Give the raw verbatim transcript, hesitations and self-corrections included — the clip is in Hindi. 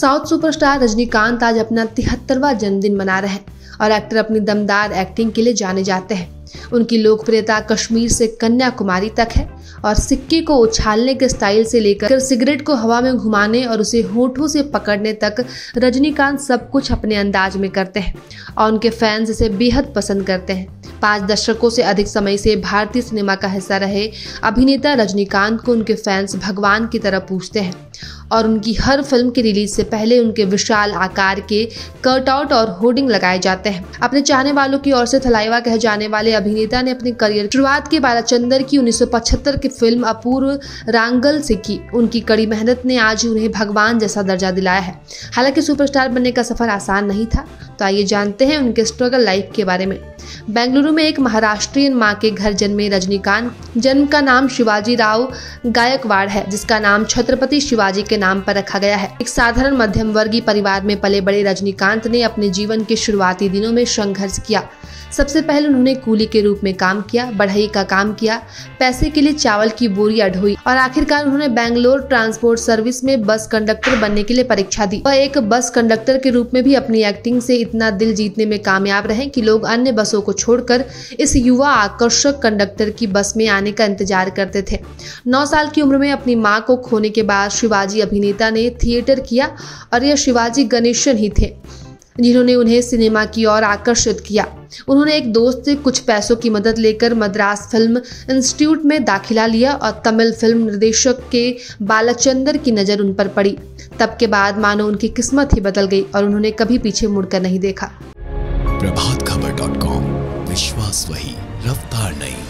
साउथ सुपरस्टार रजनीकांत आज अपना तिहत्तरवां जन्मदिन मना रहे हैं और एक्टर अपनी दमदार एक्टिंग के लिए जाने जाते हैं। उनकी लोकप्रियता कश्मीर से कन्याकुमारी तक है और सिक्के को उछालने के स्टाइल से लेकर सिगरेट को हवा में घुमाने और उसे होठों से पकड़ने तक रजनीकांत सब कुछ अपने अंदाज में करते हैं और उनके फैंस इसे बेहद पसंद करते हैं। पाँच दशकों से अधिक समय से भारतीय सिनेमा का हिस्सा रहे अभिनेता रजनीकांत को उनके फैंस भगवान की तरह पूजते हैं और उनकी हर फिल्म की रिलीज से पहले उनके विशाल आकार के कटआउट और होर्डिंग लगाए जाते हैं। अपने चाहने वालों की ओर से थलाइवा कहे जाने वाले अभिनेता ने अपने करियर शुरुआत के बालचंद्र की उन्नीस सौ पचहत्तर की फिल्म अपूर्व रांगल से की। उनकी कड़ी मेहनत ने आज उन्हें भगवान जैसा दर्जा दिलाया है। हालांकि सुपरस्टार बनने का सफर आसान नहीं था, तो आइए जानते हैं उनके स्ट्रगल लाइफ के बारे में। बेंगलुरु में एक महाराष्ट्रियन मां के घर जन्मे रजनीकांत, जन्म का नाम शिवाजी राव गायकवाड़ है, जिसका नाम छत्रपति शिवाजी के नाम पर रखा गया है। एक साधारण मध्यम वर्गीय परिवार में पले बड़े रजनीकांत ने अपने जीवन के शुरुआती दिनों में संघर्ष किया। सबसे पहले उन्होंने कूली के रूप में काम किया, बढ़ई का काम किया, पैसे के लिए चावल की बोरियां ढोई और आखिरकार उन्होंने बेंगलोर ट्रांसपोर्ट सर्विस में बस कंडक्टर बनने के लिए परीक्षा दी। वह एक बस कंडक्टर के रूप में भी अपनी एक्टिंग से इतना दिल जीतने में कामयाब रहे कि लोग अन्य बसों को छोड़कर इस युवा आकर्षक कंडक्टर की बस में आने का इंतजार करते थे। नौ साल की उम्र में अपनी माँ को खोने के बाद शिवाजी अभिनेता ने थिएटर किया और यह शिवाजी गणेशन ही थे जिन्होंने उन्हें सिनेमा की ओर आकर्षित किया। उन्होंने एक दोस्त से कुछ पैसों की मदद लेकर मद्रास फिल्म इंस्टीट्यूट में दाखिला लिया और तमिल फिल्म निर्देशक के बालचंद्र की नज़र उन पर पड़ी। तब के बाद मानो उनकी किस्मत ही बदल गई और उन्होंने कभी पीछे मुड़कर नहीं देखा। प्रभात खबर डॉट कॉम, विश्वास वही, रफ्तार नहीं।